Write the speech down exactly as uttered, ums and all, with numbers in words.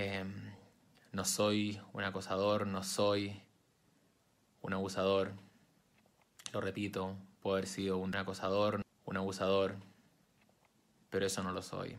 eh, no soy un acosador, no soy un abusador. Lo repito, puedo haber sido un acosador, un abusador, pero eso no lo soy.